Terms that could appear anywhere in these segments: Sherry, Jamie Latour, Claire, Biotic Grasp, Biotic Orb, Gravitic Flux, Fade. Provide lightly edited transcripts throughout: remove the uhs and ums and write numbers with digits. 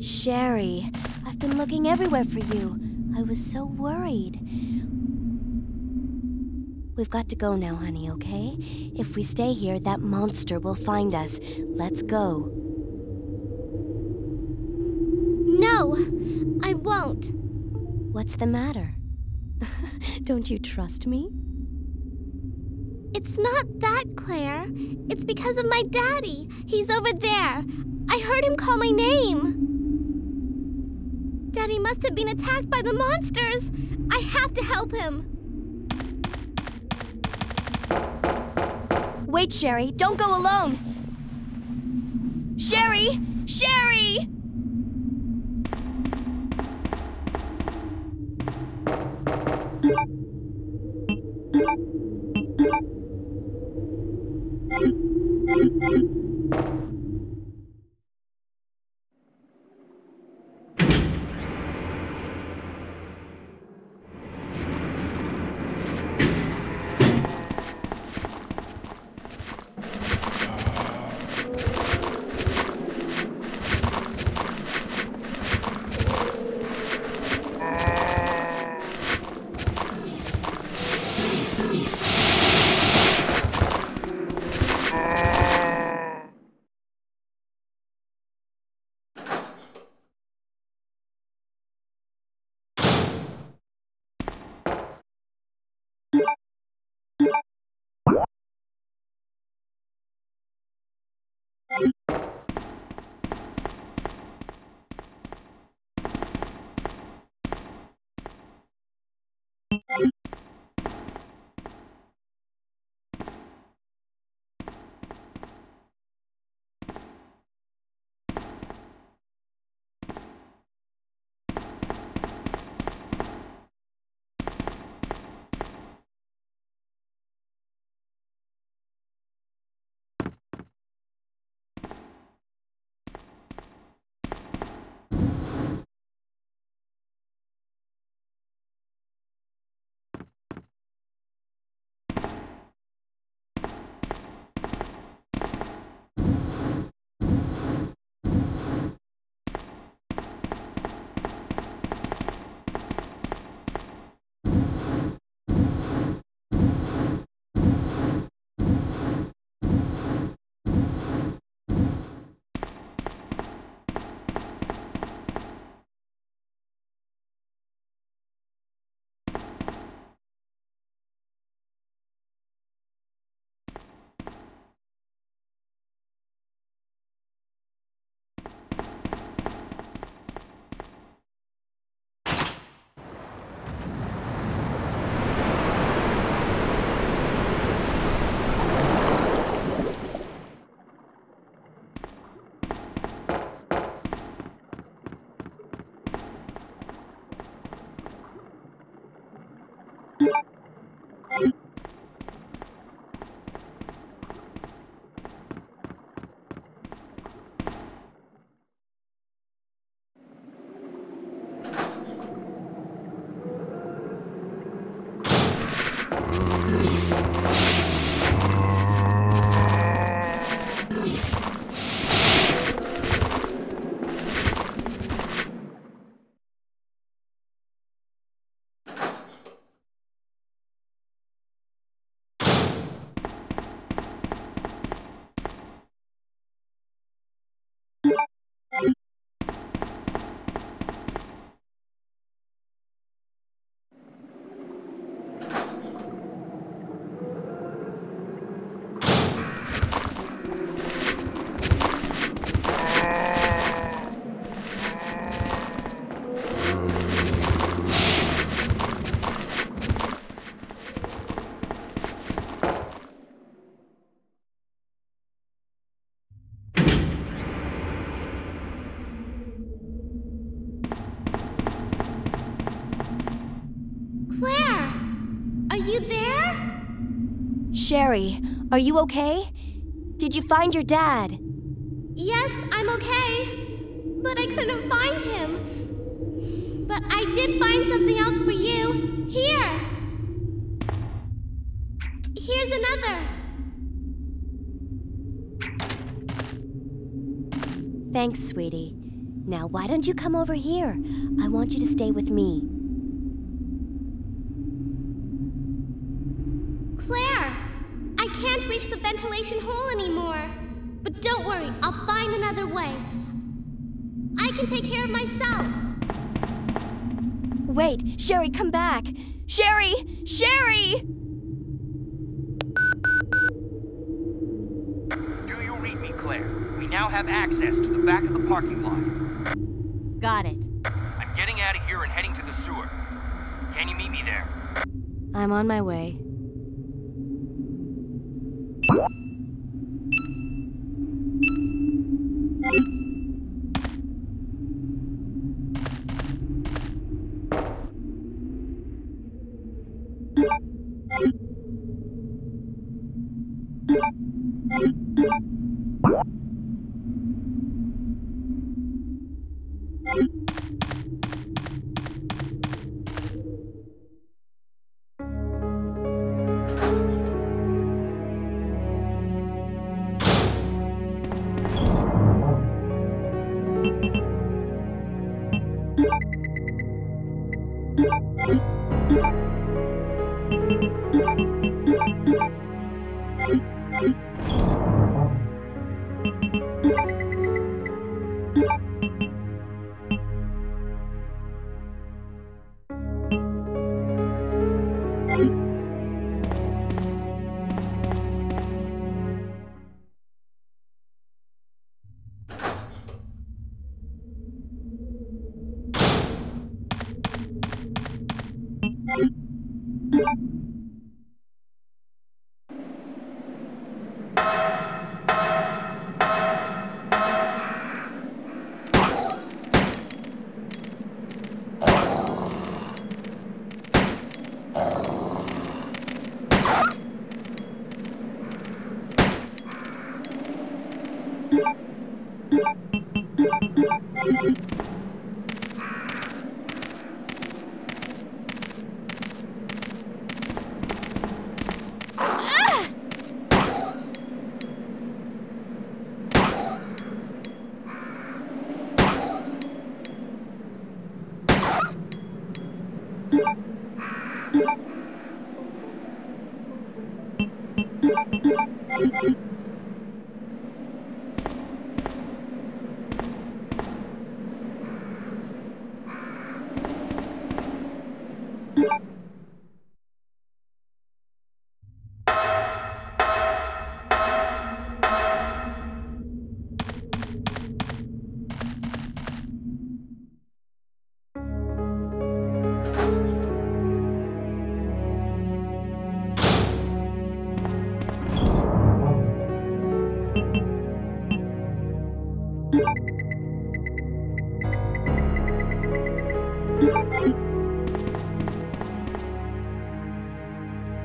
Sherry, I've been looking everywhere for you. I was so worried. We've got to go now, honey, okay? If we stay here, that monster will find us. Let's go. No, I won't. What's the matter? Don't you trust me? It's not that, Claire. It's because of my daddy. He's over there. I heard him call my name. Daddy must have been attacked by the monsters. I have to help him. Wait, Sherry, don't go alone. Sherry! Sherry! Claire! Are you there? Sherry, are you okay? Did you find your dad? Yes, I'm okay. But I couldn't find him. But I did find something else for you. Here! Here's another. Thanks, sweetie. Now, why don't you come over here? I want you to stay with me. Claire! I can't reach the ventilation hole anymore. But don't worry, I'll find another way. I can take care of myself. Wait, Sherry, come back! Sherry! Sherry! Do you read me, Claire? We now have access to the back of the parking lot. Got it. I'm getting out of here and heading to the sewer. Can you meet me there? I'm on my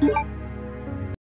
way.